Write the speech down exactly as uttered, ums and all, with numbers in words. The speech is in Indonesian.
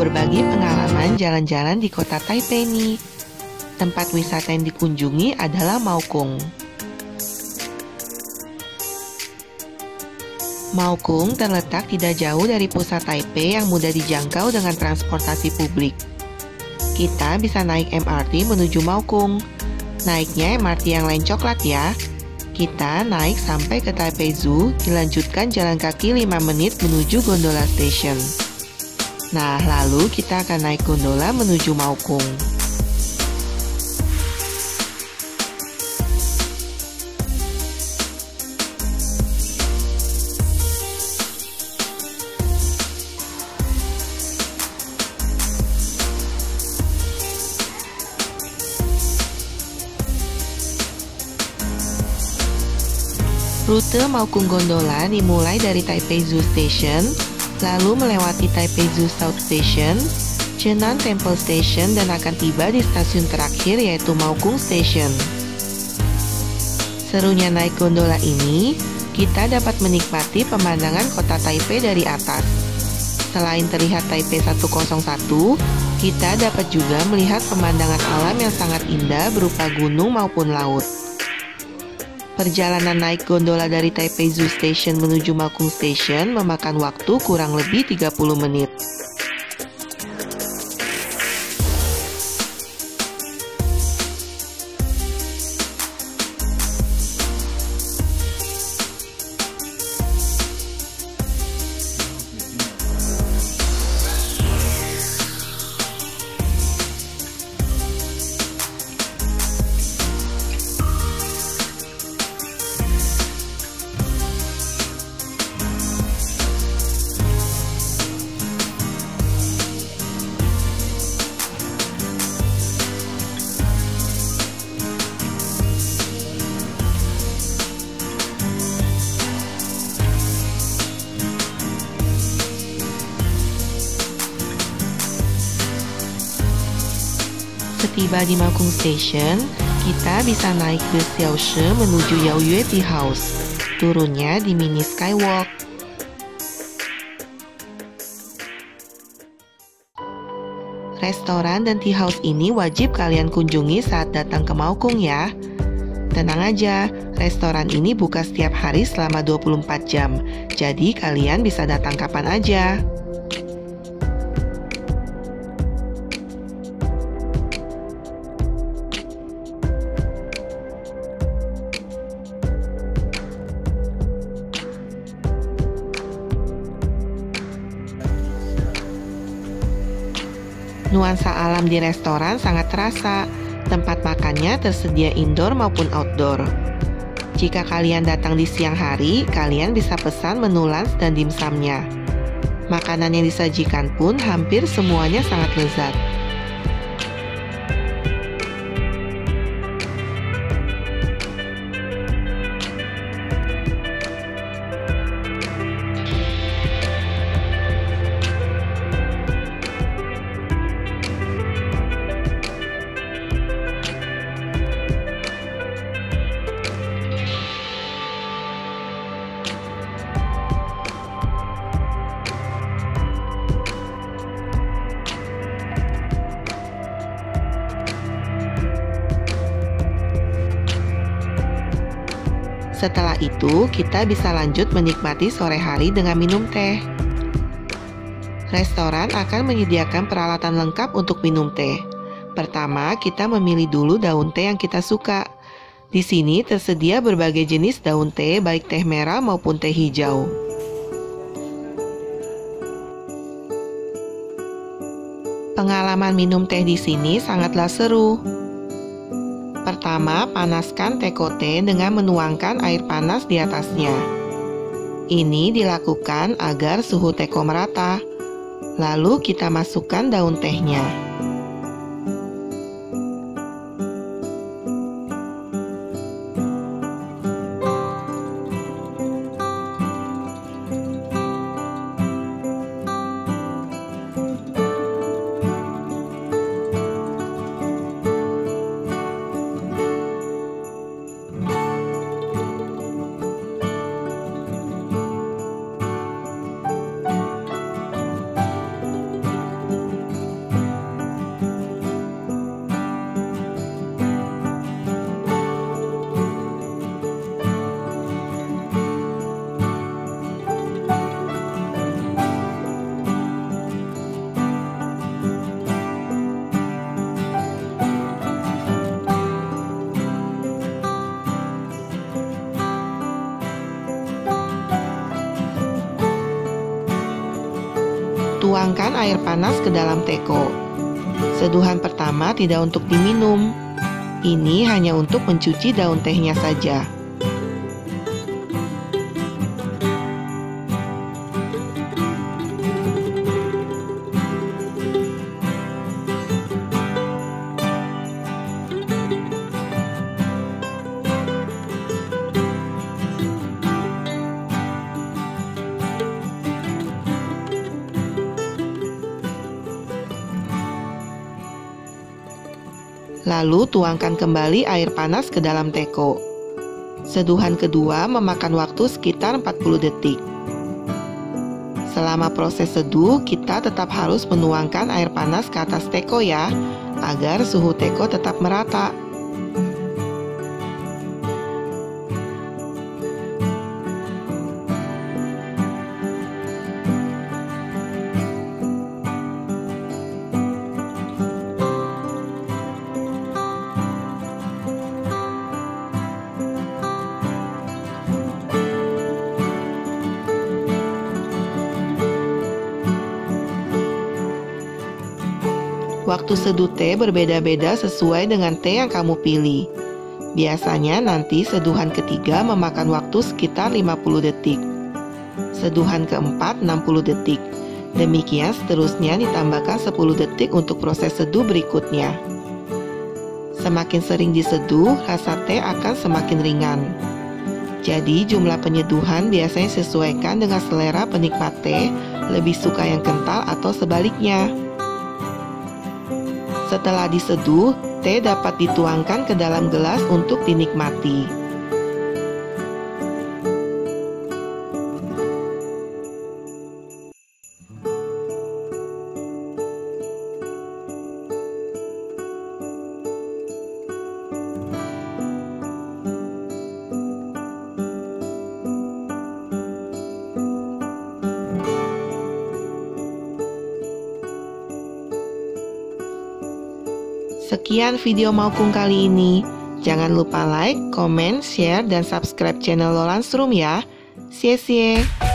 berbagi pengalaman jalan-jalan di kota Taipei nih. Tempat wisata yang dikunjungi adalah Maokong. Maokong terletak tidak jauh dari pusat Taipei yang mudah dijangkau dengan transportasi publik. Kita bisa naik M R T menuju Maokong. Naiknya M R T yang lain coklat ya. Kita naik sampai ke Taipei Zoo, dilanjutkan jalan kaki lima menit menuju Gondola Station. Nah, lalu kita akan naik gondola menuju Maokong. Rute Maokong Gondola dimulai dari Taipei Zoo Station, lalu melewati Taipei Zoo South Station, Chenan Temple Station, dan akan tiba di stasiun terakhir yaitu Maokong Station. Serunya naik gondola ini, kita dapat menikmati pemandangan kota Taipei dari atas. Selain terlihat Taipei seratus satu, kita dapat juga melihat pemandangan alam yang sangat indah berupa gunung maupun laut. Perjalanan naik gondola dari Taipei Zoo Station menuju Maokong Station memakan waktu kurang lebih tiga puluh menit. Setiba di Maokong Station, kita bisa naik bus Xiao She menuju Yao Yue Teahouse. Turunnya di mini skywalk. Restoran dan tea house ini wajib kalian kunjungi saat datang ke Maokong ya. Tenang aja, restoran ini buka setiap hari selama dua puluh empat jam. Jadi kalian bisa datang kapan aja. Nuansa alam di restoran sangat terasa, tempat makannya tersedia indoor maupun outdoor. Jika kalian datang di siang hari, kalian bisa pesan menu lunch dan dimsumnya. Makanan yang disajikan pun hampir semuanya sangat lezat. Setelah itu, kita bisa lanjut menikmati sore hari dengan minum teh. Restoran akan menyediakan peralatan lengkap untuk minum teh. Pertama, kita memilih dulu daun teh yang kita suka. Di sini tersedia berbagai jenis daun teh, baik teh merah maupun teh hijau. Pengalaman minum teh di sini sangatlah seru. Pertama, panaskan tekote dengan menuangkan air panas di atasnya. Ini dilakukan agar suhu teko merata. Lalu kita masukkan daun tehnya. Tuangkan air panas ke dalam teko. Seduhan pertama tidak untuk diminum. Ini hanya untuk mencuci daun tehnya saja. Lalu tuangkan kembali air panas ke dalam teko. Seduhan kedua memakan waktu sekitar empat puluh detik. Selama proses seduh, kita tetap harus menuangkan air panas ke atas teko ya, agar suhu teko tetap merata. Waktu seduh teh berbeda-beda sesuai dengan teh yang kamu pilih. Biasanya nanti seduhan ketiga memakan waktu sekitar lima puluh detik. Seduhan keempat enam puluh detik. Demikian seterusnya ditambahkan sepuluh detik untuk proses seduh berikutnya. Semakin sering diseduh, rasa teh akan semakin ringan. Jadi jumlah penyeduhan biasanya sesuaikan dengan selera penikmat teh, lebih suka yang kental atau sebaliknya. Setelah diseduh, teh dapat dituangkan ke dalam gelas untuk dinikmati. Sekian video Maokong kali ini. Jangan lupa like, comment, share, dan subscribe channel Lolans Room ya. See you.